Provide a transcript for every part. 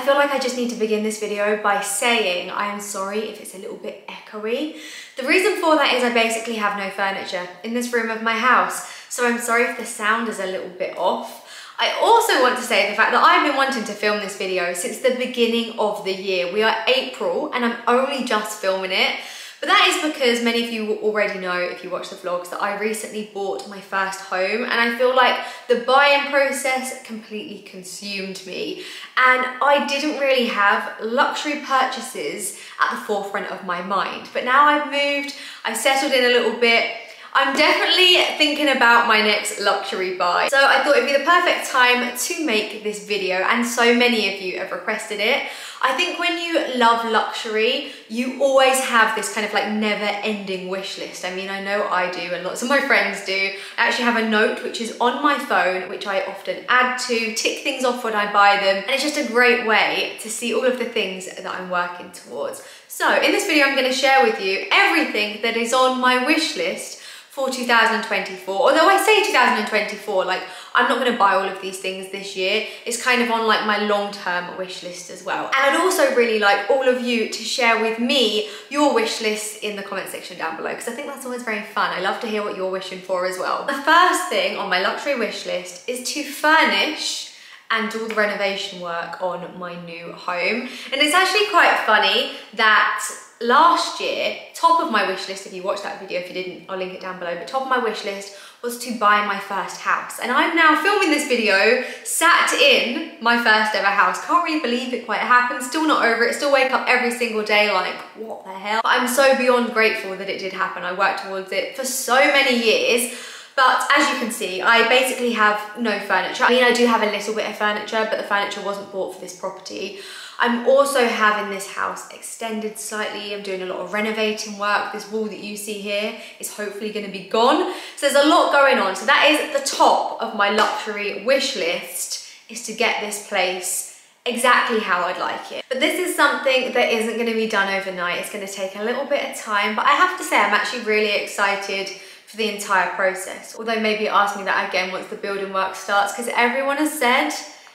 I feel like I just need to begin this video by saying I am sorry if it's a little bit echoey. The reason for that is I basically have no furniture in this room of my house, so I'm sorry if the sound is a little bit off. I also want to say the fact that I've been wanting to film this video since the beginning of the year. We are April and I'm only just filming it. But that is because many of you will already know if you watch the vlogs that I recently bought my first home, and I feel like the buying process completely consumed me and I didn't really have luxury purchases at the forefront of my mind. But now I've moved, I've settled in a little bit, I'm definitely thinking about my next luxury buy. So I thought it'd be the perfect time to make this video, and so many of you have requested it. I think when you love luxury, you always have this kind of like never-ending wish list. I mean, I know I do and lots of my friends do. I actually have a note which is on my phone, which I often add to, tick things off when I buy them. And it's just a great way to see all of the things that I'm working towards. So in this video, I'm gonna share with you everything that is on my wish list for 2024, although I say 2024, like I'm not gonna buy all of these things this year. It's kind of on like my long-term wish list as well. And I'd also really like all of you to share with me your wish lists in the comment section down below, because I think that's always very fun. I love to hear what you're wishing for as well. The first thing on my luxury wish list is to furnish and do all the renovation work on my new home. And it's actually quite funny that last year, top of my wish list, if you watched that video, if you didn't, I'll link it down below, but top of my wish list was to buy my first house. And I'm now filming this video, sat in my first ever house. Can't really believe it quite happened, still not over it, still wake up every single day like, what the hell? But I'm so beyond grateful that it did happen. I worked towards it for so many years. But as you can see, I basically have no furniture. I mean, I do have a little bit of furniture, but the furniture wasn't bought for this property. I'm also having this house extended slightly. I'm doing a lot of renovating work. This wall that you see here is hopefully gonna be gone. So there's a lot going on. So that is the top of my luxury wish list, is to get this place exactly how I'd like it. But this is something that isn't gonna be done overnight. It's gonna take a little bit of time, but I have to say I'm actually really excited for the entire process. Although maybe ask me that again once the building work starts, because everyone has said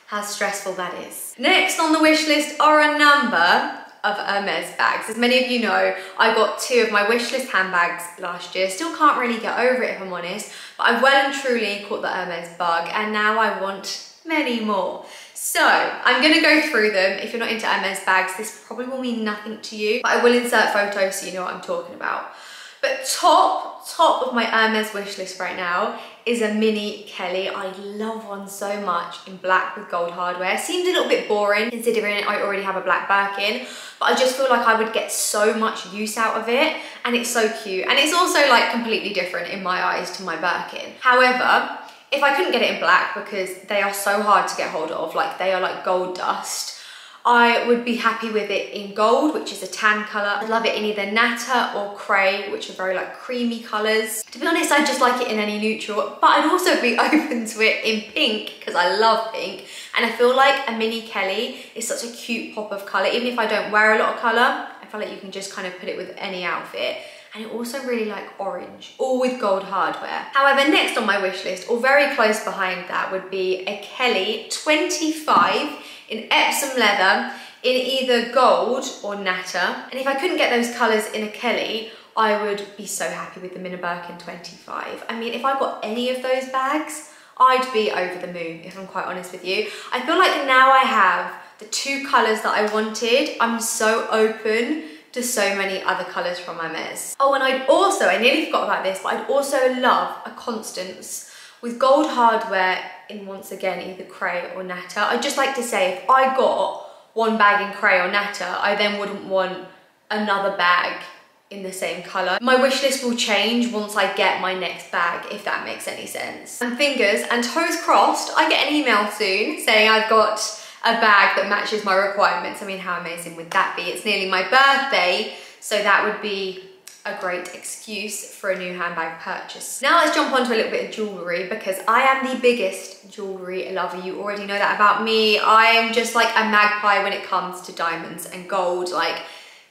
how stressful that is. Next on the wish list are a number of Hermès bags. As many of you know, I got two of my wish list handbags last year. Still can't really get over it if I'm honest, but I've well and truly caught the Hermès bug and now I want many more. So I'm gonna go through them. If you're not into Hermès bags, this probably will mean nothing to you, but I will insert photos so you know what I'm talking about. But top of my Hermès wish list right now is a mini Kelly. I love one so much in black with gold hardware. Seemed a little bit boring considering I already have a black Birkin, but I just feel like I would get so much use out of it, and it's so cute. And it's also like completely different in my eyes to my Birkin. However, if I couldn't get it in black, because they are so hard to get hold of, like they are like gold dust, I would be happy with it in gold, which is a tan color. I'd love it in either Natte or Cray, which are very like creamy colors. To be honest, I'd just like it in any neutral, but I'd also be open to it in pink, because I love pink. And I feel like a mini Kelly is such a cute pop of color. Even if I don't wear a lot of color, I feel like you can just kind of put it with any outfit. And I also really like orange, all with gold hardware. However, next on my wish list, or very close behind that, would be a Kelly 25 in Epsom leather in either gold or Natte. And if I couldn't get those colors in a Kelly, I would be so happy with them in a Birkin 25. I mean, if I got any of those bags, I'd be over the moon, if I'm quite honest with you. I feel like now I have the two colors that I wanted. I'm so open to so many other colors from Hermès. Oh, and I nearly forgot about this, but I'd also love a Constance with gold hardware in, once again, either Cray or Natte. I'd just like to say, if I got one bag in Cray or Natte, I then wouldn't want another bag in the same color. My wish list will change once I get my next bag, if that makes any sense. And fingers and toes crossed, I get an email soon saying I've got a bag that matches my requirements. I mean, how amazing would that be? It's nearly my birthday, so that would be a great excuse for a new handbag purchase. Now let's jump onto a little bit of jewellery, because I am the biggest jewellery lover. You already know that about me. I am just like a magpie when it comes to diamonds and gold. Like,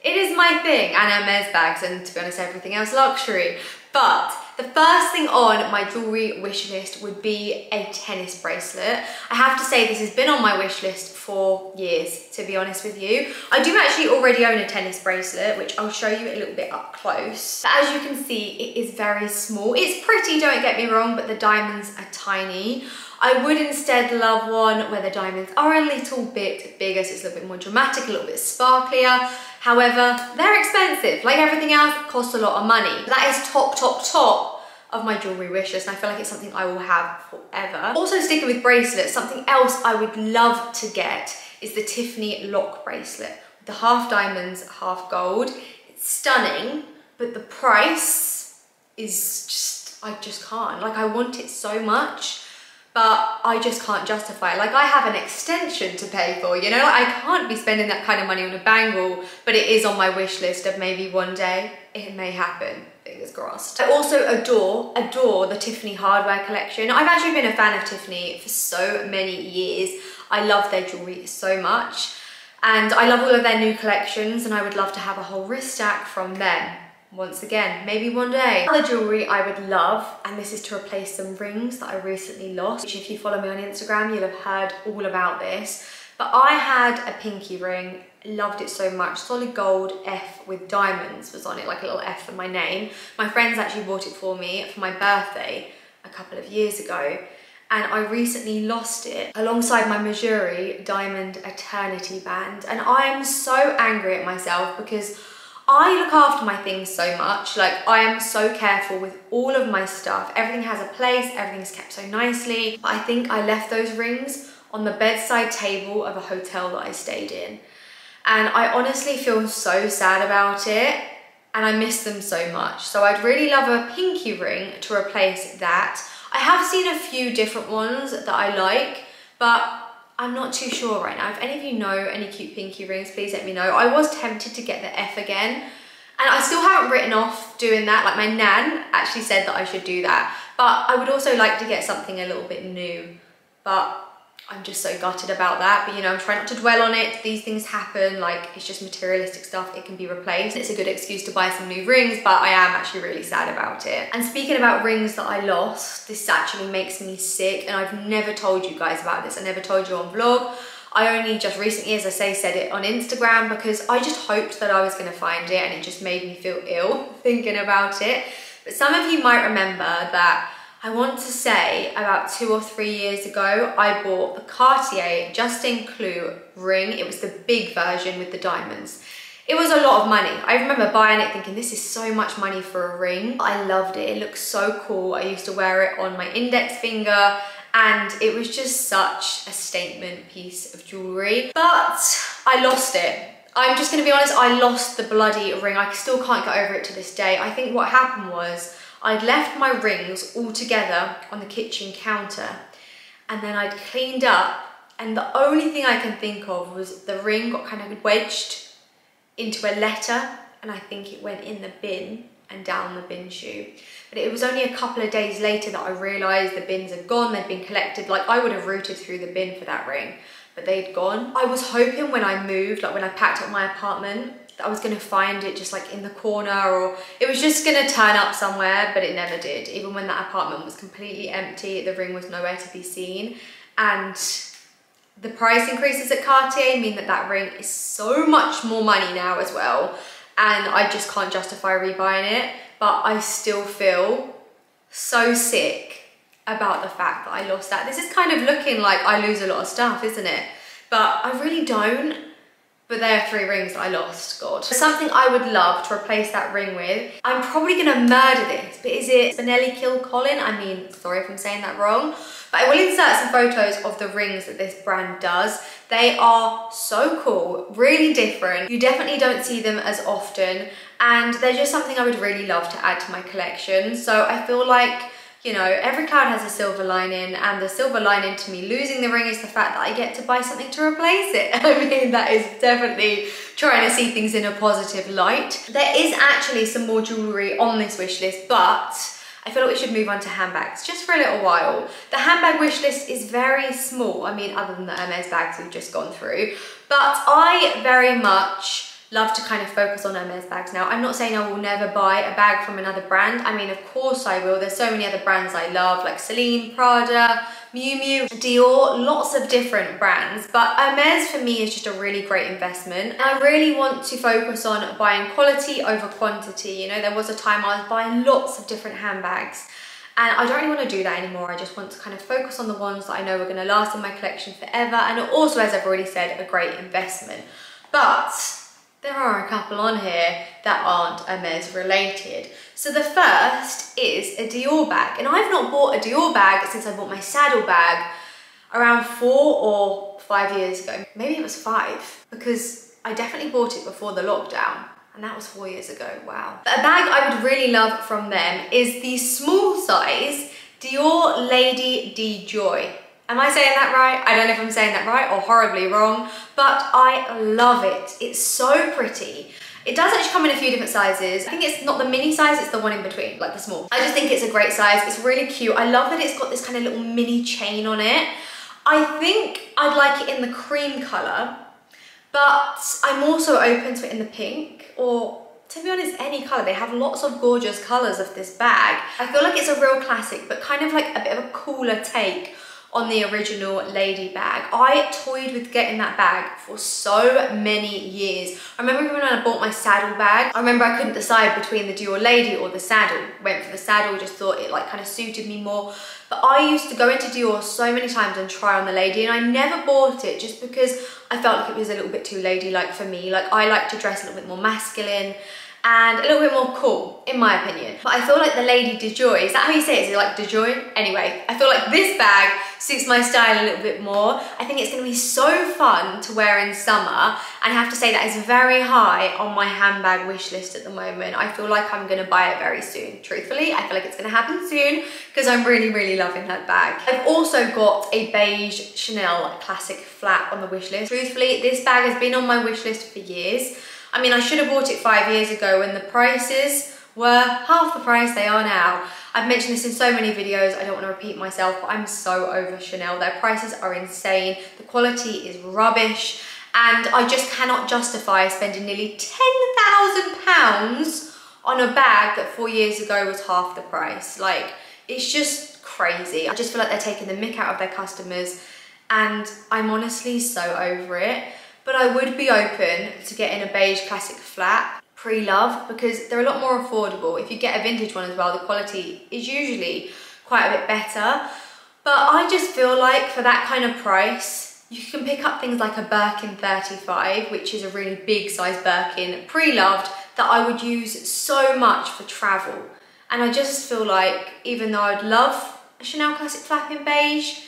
it is my thing, and Hermès bags, and to be honest, everything else luxury. But the first thing on my jewellery wish list would be a tennis bracelet. I have to say this has been on my wish list for years, to be honest with you. I do actually already own a tennis bracelet, which I'll show you a little bit up close. But as you can see, it is very small. It's pretty, don't get me wrong, but the diamonds are tiny. I would instead love one where the diamonds are a little bit bigger, so it's a little bit more dramatic, a little bit sparklier. However, they're expensive. Like everything else, it costs a lot of money. But that is top, top, top of my jewellery wish list, and I feel like it's something I will have forever. Also sticking with bracelets, something else I would love to get is the Tiffany lock bracelet. The half diamonds, half gold. It's stunning, but the price is just, I just can't. Like, I want it so much, but I just can't justify it. Like, I have an extension to pay for, you know? I can't be spending that kind of money on a bangle, but it is on my wish list of maybe one day it may happen, fingers crossed. I also adore the Tiffany hardware collection. I've actually been a fan of Tiffany for so many years. I love their jewelry so much, and I love all of their new collections, and I would love to have a whole wrist stack from them. Once again, maybe one day. Other jewellery I would love, and this is to replace some rings that I recently lost, which if you follow me on Instagram, you'll have heard all about this. But I had a pinky ring, loved it so much. Solid gold F with diamonds was on it, like a little F for my name. My friends actually bought it for me for my birthday a couple of years ago, and I recently lost it alongside my Mejuri Diamond Eternity band. And I am so angry at myself because I look after my things so much. Like, I am so careful with all of my stuff. Everything has a place, everything's kept so nicely. But I think I left those rings on the bedside table of a hotel that I stayed in. And I honestly feel so sad about it, and I miss them so much. So I'd really love a pinky ring to replace that. I have seen a few different ones that I like, but I'm not too sure right now. If any of you know any cute pinky rings, please let me know. I was tempted to get the F again, and I still haven't written off doing that. Like, my nan actually said that I should do that, but I would also like to get something a little bit new, but I'm just so gutted about that. But you know, I'm trying not to dwell on it. These things happen. Like, it's just materialistic stuff. It can be replaced. It's a good excuse to buy some new rings, but I am actually really sad about it. And speaking about rings that I lost, this actually makes me sick, and I've never told you guys about this. I never told you on vlog. I only just recently, as I say, said it on Instagram because I just hoped that I was going to find it, and it just made me feel ill thinking about it. But some of you might remember that I want to say about 2 or 3 years ago, I bought the Cartier Justin Clou ring. It was the big version with the diamonds. It was a lot of money. I remember buying it thinking, this is so much money for a ring. I loved it. It looked so cool. I used to wear it on my index finger, and it was just such a statement piece of jewellery. But I lost it. I'm just going to be honest, I lost the bloody ring. I still can't get over it to this day. I think what happened was, I'd left my rings all together on the kitchen counter, and then I'd cleaned up, and the only thing I can think of was the ring got kind of wedged into a letter, and I think it went in the bin and down the bin chute. But it was only a couple of days later that I realised the bins had gone, they'd been collected. Like, I would have rooted through the bin for that ring, but they'd gone. I was hoping when I moved, like when I packed up my apartment, that I was going to find it just like in the corner, or it was just going to turn up somewhere, but it never did. Even when that apartment was completely empty, the ring was nowhere to be seen. And the price increases at Cartier mean that that ring is so much more money now as well, and I just can't justify rebuying it. But I still feel so sick about the fact that I lost that. This is kind of looking like I lose a lot of stuff, isn't it? But I really don't. But there are three rings that I lost, God. Something I would love to replace that ring with. I'm probably gonna murder this, but is it Spinelli Kilcollin? I mean, sorry if I'm saying that wrong. But I will insert some photos of the rings that this brand does. They are so cool, really different. You definitely don't see them as often, and they're just something I would really love to add to my collection. So I feel like, you know, every cloud has a silver lining, and the silver lining to me losing the ring is the fact that I get to buy something to replace it. I mean, that is definitely trying to see things in a positive light. There is actually some more jewellery on this wish list, but I feel like we should move on to handbags just for a little while. The handbag wish list is very small. I mean, other than the Hermès bags we've just gone through, but I very much love to kind of focus on Hermès bags now. I'm not saying I will never buy a bag from another brand. I mean, of course I will. There's so many other brands I love, like Celine, Prada, Miu Miu, Dior, lots of different brands, but Hermès for me is just a really great investment. And I really want to focus on buying quality over quantity. You know, there was a time I was buying lots of different handbags, and I don't really want to do that anymore. I just want to kind of focus on the ones that I know are going to last in my collection forever, and also, as I've already said, a great investment. But there are a couple on here that aren't Hermès related. So the first is a Dior bag, and I've not bought a Dior bag since I bought my saddle bag around 4 or 5 years ago. Maybe it was 5, because I definitely bought it before the lockdown, and that was 4 years ago, wow. But a bag I would really love from them is the small size Dior Lady D Joy. Am I saying that right? I don't know if I'm saying that right or horribly wrong, but I love it. It's so pretty. It does actually come in a few different sizes. I think it's not the mini size, it's the one in between, like the small. I just think it's a great size. It's really cute. I love that it's got this kind of little mini chain on it. I think I'd like it in the cream color, but I'm also open to it in the pink, or to be honest, any colour. They have lots of gorgeous colours of this bag. I feel like it's a real classic, but kind of like a bit of a cooler take on the original Lady bag. I toyed with getting that bag for so many years. I remember when I bought my saddle bag, I remember I couldn't decide between the Dior Lady or the saddle. Went for the saddle, just thought it like kind of suited me more. But I used to go into Dior so many times and try on the Lady, and I never bought it just because I felt like it was a little bit too ladylike for me. Like, I like to dress a little bit more masculine and a little bit more cool, in my opinion. But I feel like the Lady De Joy, is that how you say it? Is it like De Joy? Anyway, I feel like this bag suits my style a little bit more. I think it's gonna be so fun to wear in summer, and I have to say that is very high on my handbag wish list at the moment. I feel like I'm gonna buy it very soon. Truthfully, I feel like it's gonna happen soon because I'm really, really loving that bag. I've also got a beige Chanel classic flat on the wish list. Truthfully, this bag has been on my wish list for years. I mean, I should have bought it 5 years ago when the prices were half the price they are now. I've mentioned this in so many videos, I don't want to repeat myself, but I'm so over Chanel. Their prices are insane, the quality is rubbish, and I just cannot justify spending nearly £10,000 on a bag that 4 years ago was half the price. Like, it's just crazy. I just feel like they're taking the mick out of their customers, and I'm honestly so over it. But I would be open to getting a beige classic flat pre-love because they're a lot more affordable. If you get a vintage one as well, the quality is usually quite a bit better. But I just feel like for that kind of price, you can pick up things like a Birkin 35, which is a really big size Birkin, pre-loved, that I would use so much for travel. And I just feel like, even though I'd love a Chanel classic flat in beige,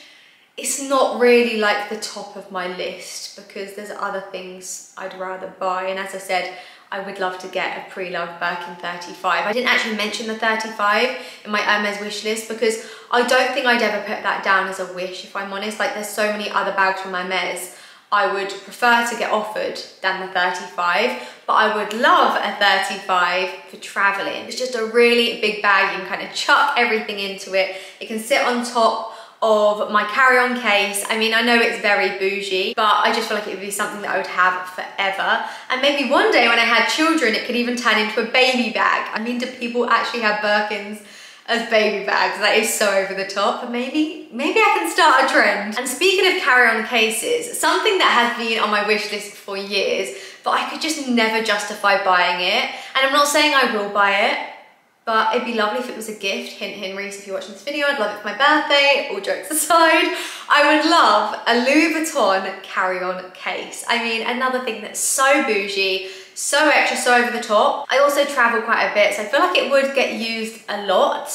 it's not really like the top of my list because there's other things I'd rather buy. And as I said, I would love to get a pre-loved Birkin 35. I didn't actually mention the 35 in my Hermès wish list because I don't think I'd ever put that down as a wish, if I'm honest. Like, there's so many other bags from Hermès I would prefer to get offered than the 35, but I would love a 35 for traveling. It's just a really big bag. You can kind of chuck everything into it. It can sit on top of my carry-on case. I mean, I know it's very bougie, but I just feel like it would be something that I would have forever. And maybe one day when I had children, it could even turn into a baby bag. I mean, do people actually have Birkins as baby bags? That is so over the top, but maybe I can start a trend. And speaking of carry-on cases, something that has been on my wish list for years, but I could just never justify buying it. And I'm not saying I will buy it, but it'd be lovely if it was a gift. Hint, hint, Reese, if you're watching this video, I'd love it for my birthday. All jokes aside, I would love a Louis Vuitton carry-on case. I mean, another thing that's so bougie, so extra, so over the top. I also travel quite a bit, so I feel like it would get used a lot,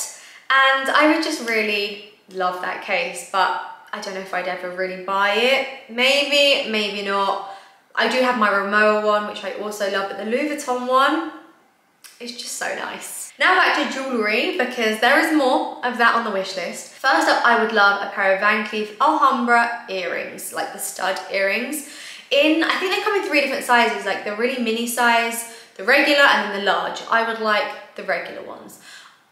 and I would just really love that case, but I don't know if I'd ever really buy it. Maybe, maybe not. I do have my Rimowa one, which I also love, but the Louis Vuitton one, it's just so nice. Now back to jewellery, because there is more of that on the wish list. First up, I would love a pair of Van Cleef Alhambra earrings, like the stud earrings. I think they come in 3 different sizes, like the really mini size, the regular, and then the large. I would like the regular ones.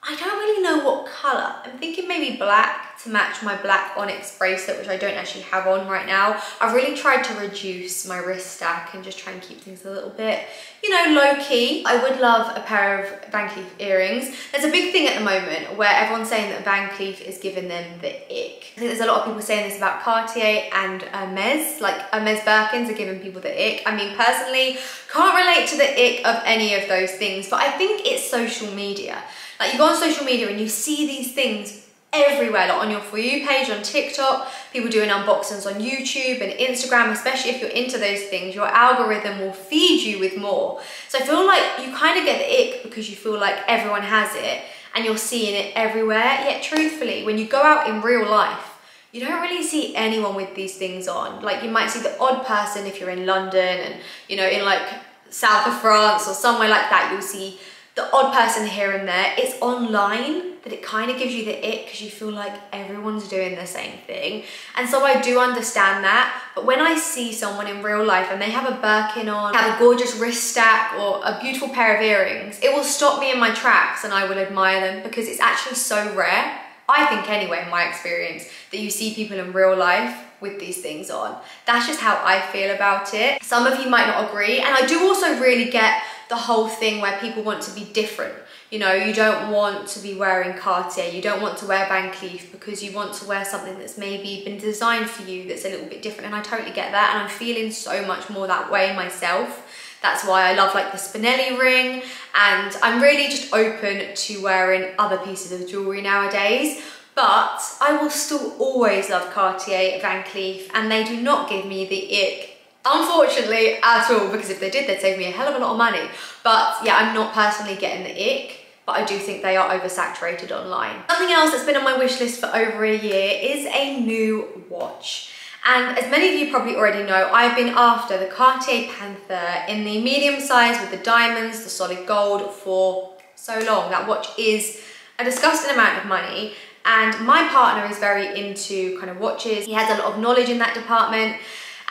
I don't really know what colour. I'm thinking maybe black to match my black onyx bracelet, which I don't actually have on right now. I've really tried to reduce my wrist stack and just try and keep things a little bit, you know, low-key. I would love a pair of Van Cleef earrings. There's a big thing at the moment where everyone's saying that Van Cleef is giving them the ick. I think there's a lot of people saying this about Cartier and Hermès. Like, Hermès Birkins are giving people the ick. I mean, personally, can't relate to the ick of any of those things, but I think it's social media. Like, you go on social media and you see these things everywhere, like on your For You page, on TikTok, people doing unboxings on YouTube and Instagram, especially if you're into those things, your algorithm will feed you with more. So I feel like you kind of get the ick because you feel like everyone has it and you're seeing it everywhere. Yet truthfully, when you go out in real life, you don't really see anyone with these things on. Like, you might see the odd person if you're in London and, you know, in like south of France or somewhere like that, you'll see the odd person here and there. It's online that it kind of gives you the ick because you feel like everyone's doing the same thing. And so I do understand that, but when I see someone in real life and they have a Birkin on, have a gorgeous wrist stack or a beautiful pair of earrings, it will stop me in my tracks and I will admire them because it's actually so rare, I think anyway, in my experience, that you see people in real life with these things on. That's just how I feel about it. Some of you might not agree, and I do also really get the whole thing where people want to be different. You know, you don't want to be wearing Cartier, you don't want to wear Van Cleef because you want to wear something that's maybe been designed for you that's a little bit different, and I totally get that, and I'm feeling so much more that way myself. That's why I love like the Spinelli ring, and I'm really just open to wearing other pieces of jewellery nowadays. But I will still always love Cartier, Van Cleef, and they do not give me the ick, unfortunately, at all, because if they did, they'd save me a hell of a lot of money. But yeah, I'm not personally getting the ick, but I do think they are oversaturated online. Something else that's been on my wish list for over a year is a new watch. And as many of you probably already know, I've been after the Cartier Panthère in the medium size with the diamonds, the solid gold, for so long. That watch is a disgusting amount of money. And my partner is very into kind of watches. He has a lot of knowledge in that department.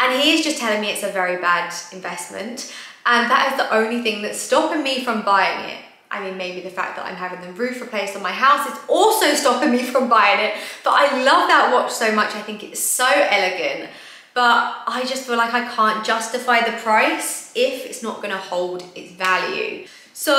And he is just telling me it's a very bad investment. And that is the only thing that's stopping me from buying it. I mean, maybe the fact that I'm having the roof replaced on my house is also stopping me from buying it. But I love that watch so much. I think it's so elegant. But I just feel like I can't justify the price if it's not going to hold its value. So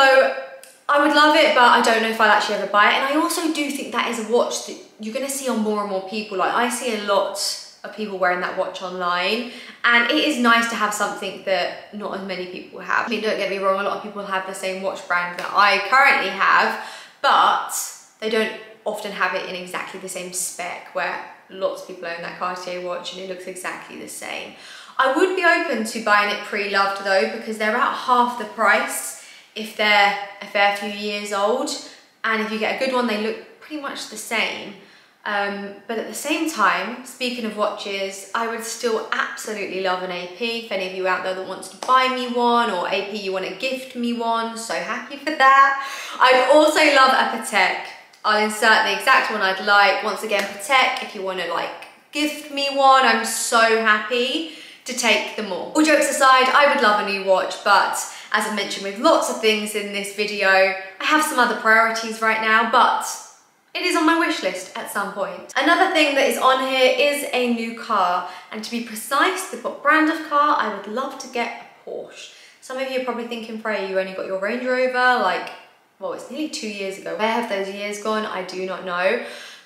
I would love it, but I don't know if I'll actually ever buy it. And I also do think that is a watch that you're going to see on more and more people. Like, I see a lot of people wearing that watch online, and it is nice to have something that not as many people have. I mean, don't get me wrong, a lot of people have the same watch brand that I currently have, but they don't often have it in exactly the same spec where lots of people own that Cartier watch and it looks exactly the same. I would be open to buying it pre-loved though, because they're at half the price if they're a fair few years old, and if you get a good one they look pretty much the same. But at the same time, speaking of watches, I would still absolutely love an AP. If any of you out there that wants to buy me one, or AP you want to gift me one, so happy for that. I'd also love a Patek. I'll insert the exact one I'd like. Once again, Patek, if you want to like gift me one, I'm so happy to take them all. All jokes aside, I would love a new watch, but as I mentioned with lots of things in this video, I have some other priorities right now, but it is on my wish list at some point. Another thing that is on here is a new car, and to be precise, the brand of car, I would love to get a Porsche. Some of you are probably thinking, Freya, you only got your Range Rover, like, well, it's nearly 2 years ago. Where have those years gone? I do not know.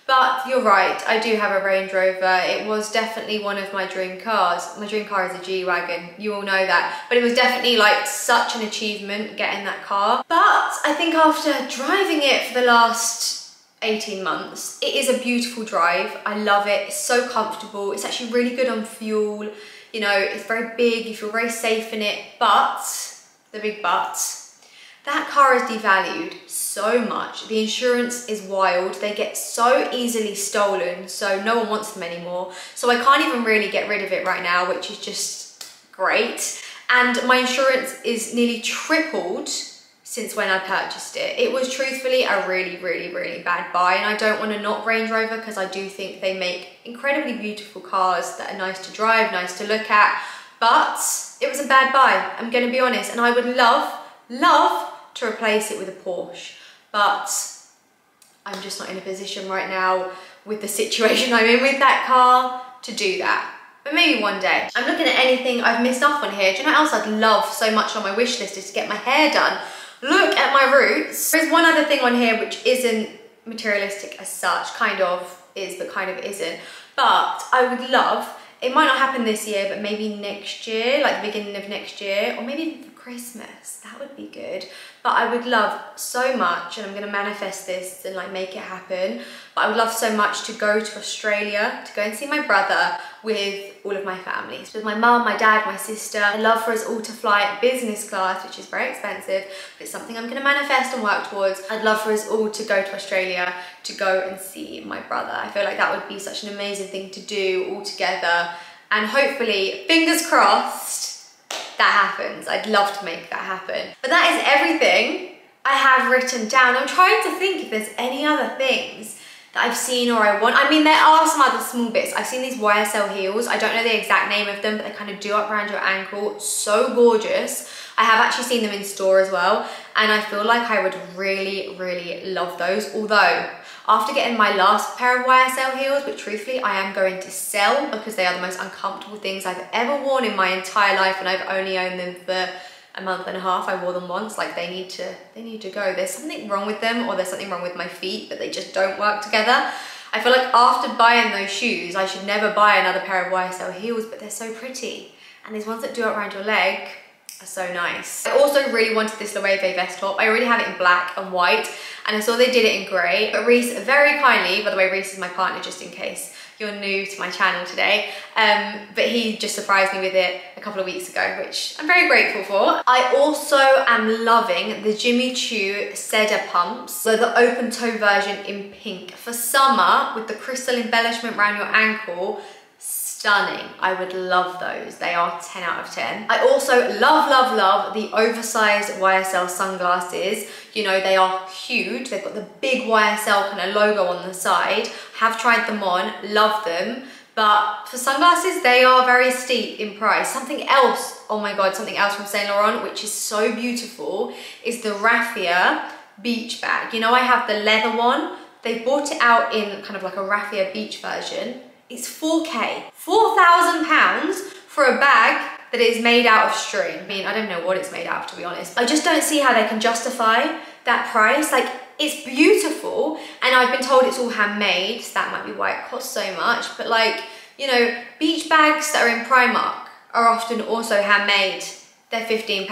But you're right, I do have a Range Rover. It was definitely one of my dream cars. My dream car is a G-Wagon, you all know that. But it was definitely like such an achievement getting that car. But I think after driving it for the last 18 months. It is a beautiful drive. I love it. It's so comfortable. It's actually really good on fuel. You know, it's very big. You feel very safe in it. But, the big but, that car is devalued so much. The insurance is wild. They get so easily stolen, so no one wants them anymore. So I can't even really get rid of it right now, which is just great. And my insurance is nearly tripled since when I purchased it. It was truthfully a really, really, really bad buy, and I don't want to knock Range Rover because I do think they make incredibly beautiful cars that are nice to drive, nice to look at, but it was a bad buy, I'm going to be honest, and I would love, love to replace it with a Porsche, but I'm just not in a position right now with the situation I'm in with that car to do that. But maybe one day. I'm looking at anything I've missed off on here. Do you know what else I'd love so much on my wish list is to get my hair done. Look at my roots. There's one other thing on here which isn't materialistic as such, kind of is, but kind of isn't. But I would love, it might not happen this year, but maybe next year, like the beginning of next year, or maybe even for Christmas, that would be good. But I would love so much, and I'm gonna manifest this and like make it happen, but I would love so much to go to Australia, to go and see my brother with all of my families, with my mum, my dad, my sister. I'd love for us all to fly business class, which is very expensive, but it's something I'm gonna manifest and work towards. I'd love for us all to go to Australia to go and see my brother. I feel like that would be such an amazing thing to do all together, and hopefully, fingers crossed, that happens. I'd love to make that happen. But that is everything I have written down. I'm trying to think if there's any other things that I've seen or I want. I mean, there are some other small bits. I've seen these YSL heels. I don't know the exact name of them, but they kind of do up around your ankle. So gorgeous. I have actually seen them in store as well, and I feel like I would really, really love those. Although, after getting my last pair of YSL heels, which truthfully I am going to sell because they are the most uncomfortable things I've ever worn in my entire life, and I've only owned them for a month and a half. I wore them once, like they need to go. There's something wrong with them, or there's something wrong with my feet, but they just don't work together. I feel like after buying those shoes, I should never buy another pair of YSL heels, but they're so pretty. And these ones that do it around your leg are so nice. I also really wanted this Loewe vest top. I already have it in black and white, and I saw they did it in grey, but Reese very kindly, by the way, Reese is my partner just in case you're new to my channel today, but he just surprised me with it a couple of weeks ago, which I'm very grateful for. I also am loving the Jimmy Choo Seder pumps, so the open toe version in pink. For summer, with the crystal embellishment around your ankle, stunning. I would love those. They are 10 out of 10. I also love, love, love the oversized YSL sunglasses. You know, they are huge. They've got the big YSL kind of logo on the side. Have tried them on, love them. But for sunglasses, they are very steep in price. Something else, oh my God, something else from Saint Laurent, which is so beautiful, is the Raffia beach bag. You know, I have the leather one. They bought it out in kind of like a Raffia beach version. It's 4K, £4,000 for a bag that is made out of string. I mean, I don't know what it's made out of, to be honest. I just don't see how they can justify that price. Like, it's beautiful, and I've been told it's all handmade, so that might be why it costs so much. But like, you know, beach bags that are in Primark are often also handmade. They're £15.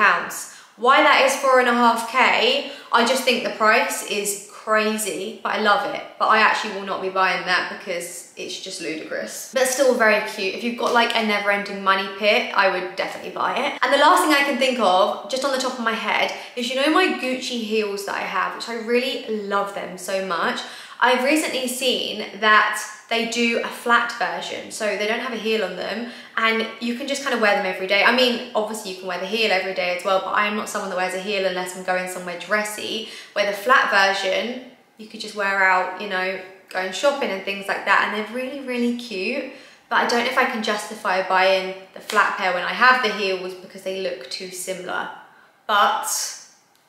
Why that is 4.5K, I just think the price is crazy, but I love it. But I actually will not be buying that because it's just ludicrous. But still very cute. If you've got like a never-ending money pit, I would definitely buy it. And the last thing I can think of, just on the top of my head, is, you know, my Gucci heels that I have, which I really love them so much. I've recently seen that they do a flat version, so they don't have a heel on them, and you can just kind of wear them every day. I mean, obviously you can wear the heel every day as well, but I am not someone that wears a heel unless I'm going somewhere dressy, where the flat version, you could just wear out, you know, going shopping and things like that, and they're really, really cute. But I don't know if I can justify buying the flat pair when I have the heels because they look too similar. But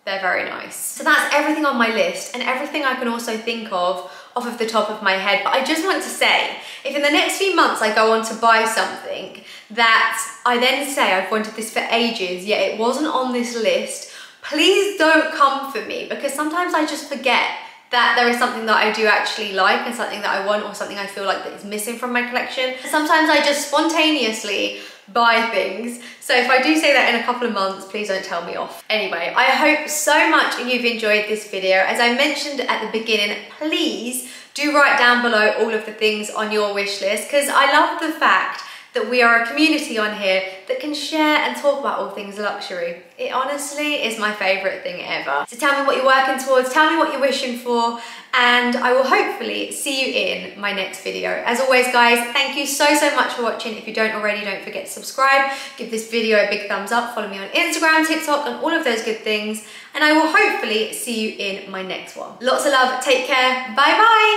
they're very nice. So that's everything on my list, and everything I can also think of off of the top of my head. But I just want to say, if in the next few months I go on to buy something that I then say I've wanted this for ages, yet it wasn't on this list, please don't come for me, because sometimes I just forget that there is something that I do actually like, and something that I want, or something I feel like that is missing from my collection. Sometimes I just spontaneously buy things. So if I do say that in a couple of months, please don't tell me off. Anyway, I hope so much you've enjoyed this video. As I mentioned at the beginning, please do write down below all of the things on your wish list, because I love the fact that we are a community on here that can share and talk about all things luxury. It honestly is my favourite thing ever. So tell me what you're working towards, tell me what you're wishing for, and I will hopefully see you in my next video. As always, guys, thank you so, so much for watching. If you don't already, don't forget to subscribe, give this video a big thumbs up, follow me on Instagram, TikTok, and all of those good things, and I will hopefully see you in my next one. Lots of love, take care, bye-bye!